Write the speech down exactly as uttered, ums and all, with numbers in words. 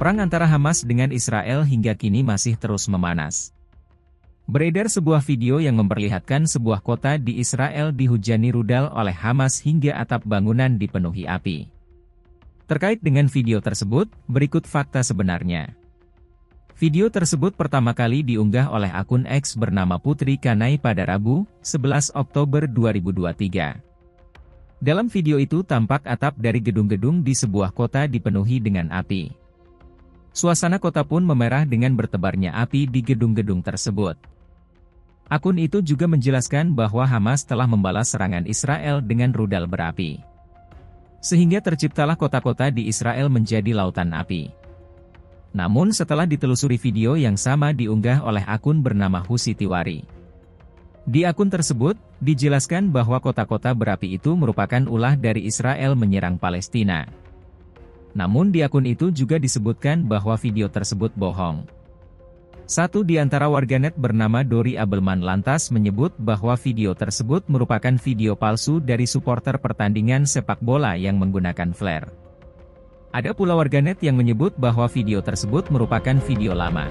Perang antara Hamas dengan Israel hingga kini masih terus memanas. Beredar sebuah video yang memperlihatkan sebuah kota di Israel dihujani rudal oleh Hamas hingga atap bangunan dipenuhi api. Terkait dengan video tersebut, berikut fakta sebenarnya. Video tersebut pertama kali diunggah oleh akun X bernama Putri Kanai pada Rabu, sebelas Oktober dua ribu dua puluh tiga. Dalam video itu tampak atap dari gedung-gedung di sebuah kota dipenuhi dengan api. Suasana kota pun memerah dengan bertebarnya api di gedung-gedung tersebut. Akun itu juga menjelaskan bahwa Hamas telah membalas serangan Israel dengan rudal berapi. Sehingga terciptalah kota-kota di Israel menjadi lautan api. Namun setelah ditelusuri video yang sama diunggah oleh akun bernama Khusi Tiwari. Di akun tersebut, dijelaskan bahwa kota-kota berapi itu merupakan ulah dari Israel menyerang Palestina. Namun di akun itu juga disebutkan bahwa video tersebut bohong. Satu di antara warganet bernama Dory Abelman lantas menyebut bahwa video tersebut merupakan video palsu dari supporter pertandingan sepak bola yang menggunakan flare. Ada pula warganet yang menyebut bahwa video tersebut merupakan video lama.